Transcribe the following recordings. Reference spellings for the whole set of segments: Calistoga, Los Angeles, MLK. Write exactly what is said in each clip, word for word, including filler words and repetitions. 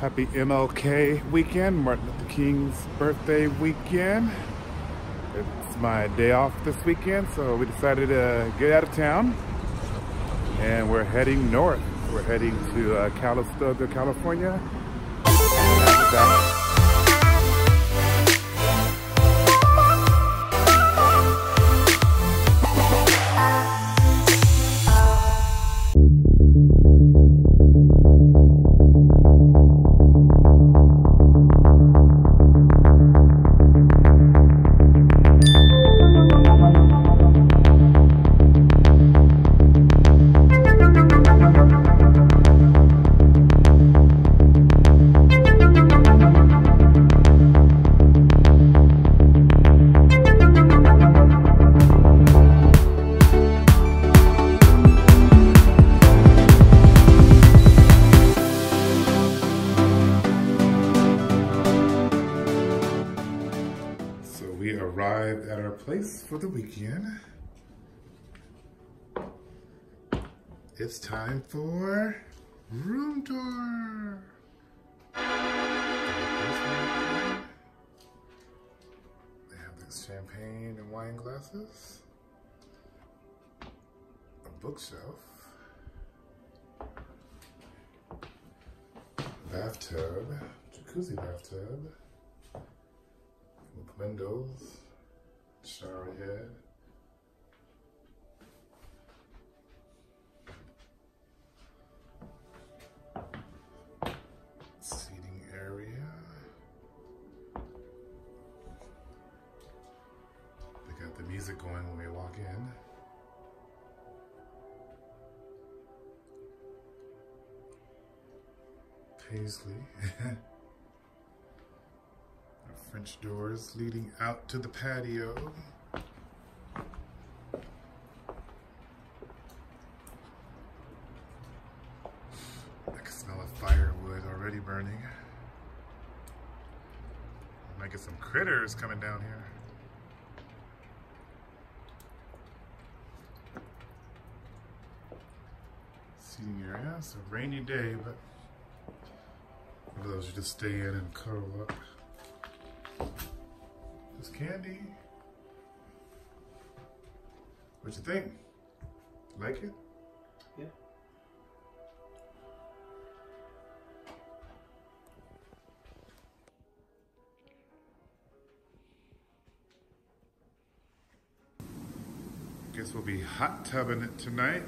Happy M L K weekend, Martin Luther King's birthday weekend. It's my day off this weekend, so we decided to get out of town. And we're heading north. We're heading to uh, Calistoga, California. We arrived at our place for the weekend. It's time for room tour. They have this champagne and wine glasses, a bookshelf, bathtub, jacuzzi bathtub, with windows, shower head, seating area, they got the music going when we walk in, paisley. French doors leading out to the patio. I can smell a firewood already burning. Might get some critters coming down here. Seating area. It's a rainy day, but one of those you just stay in and curl up. There's candy. What you think? Like it? Yeah. Guess we'll be hot tubbing it tonight.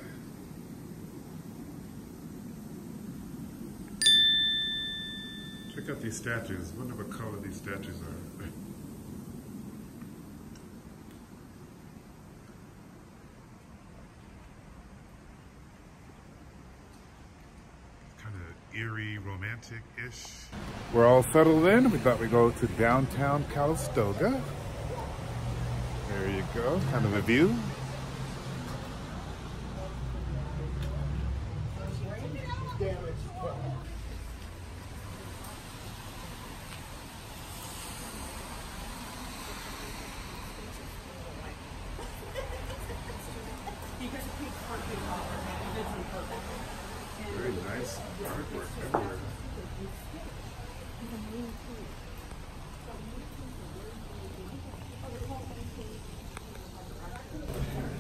Check out these statues. I wonder what color these statues are. Kind of eerie, romantic-ish. We're all settled in. We thought we'd go to downtown Calistoga. There you go. Kind of a view. Very nice artwork everywhere.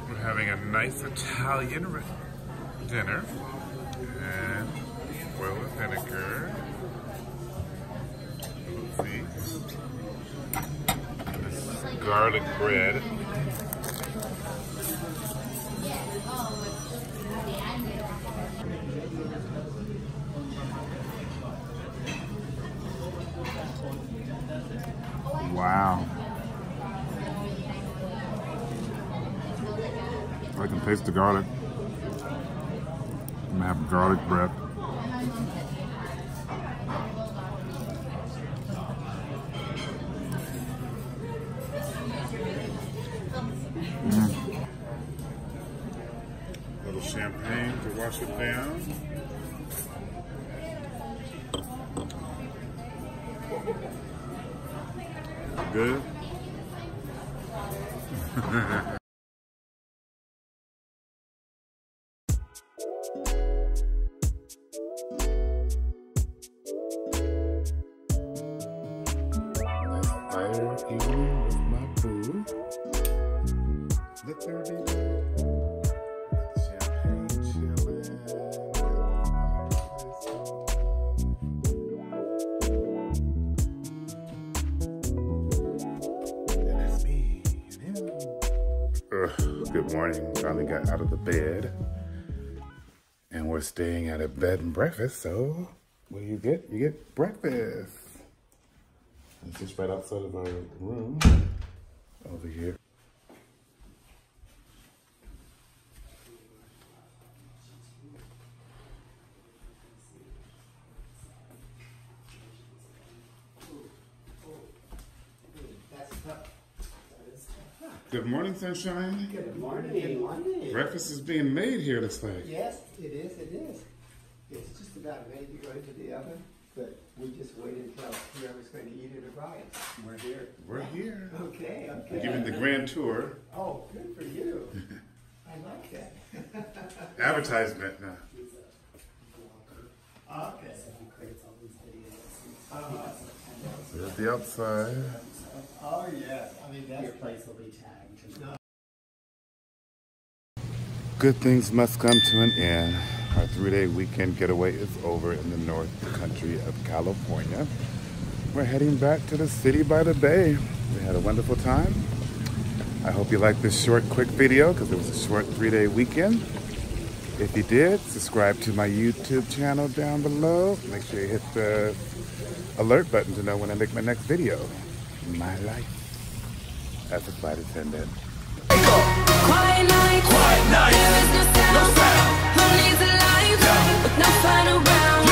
We're having a nice Italian dinner and oil with vinegar. Oopsie. This garlic bread. Wow. I can taste the garlic. I'm gonna have garlic bread. Mm. A little champagne to wash it down. Good. Good morning. Finally got out of the bed. And we're staying at a bed and breakfast, so what do you get? You get breakfast. It's just right outside of our room over here. Good morning, sunshine. Good morning. Good morning. Breakfast is being made here this way. Yes, it is, it is. It's just about ready to go into the oven, but we just wait until whoever's going to eat it arrives. We're here. We're here. Okay, okay. We're giving the grand tour. Oh, good for you. I like that. Advertisement now. Okay. Uh, There's the outside. Oh, yes. I mean, that's your place will be tagged. No. Good things must come to an end. Our three-day weekend getaway is over in the north country of California. We're heading back to the city by the bay. We had a wonderful time. I hope you liked this short, quick video because it was a short three-day weekend. If you did, subscribe to my YouTube channel down below. Make sure you hit the alert button to know when I make my next video. My life as a flight attendant. Quiet night, quiet night. There is no sound. Who needs a life with no fun around?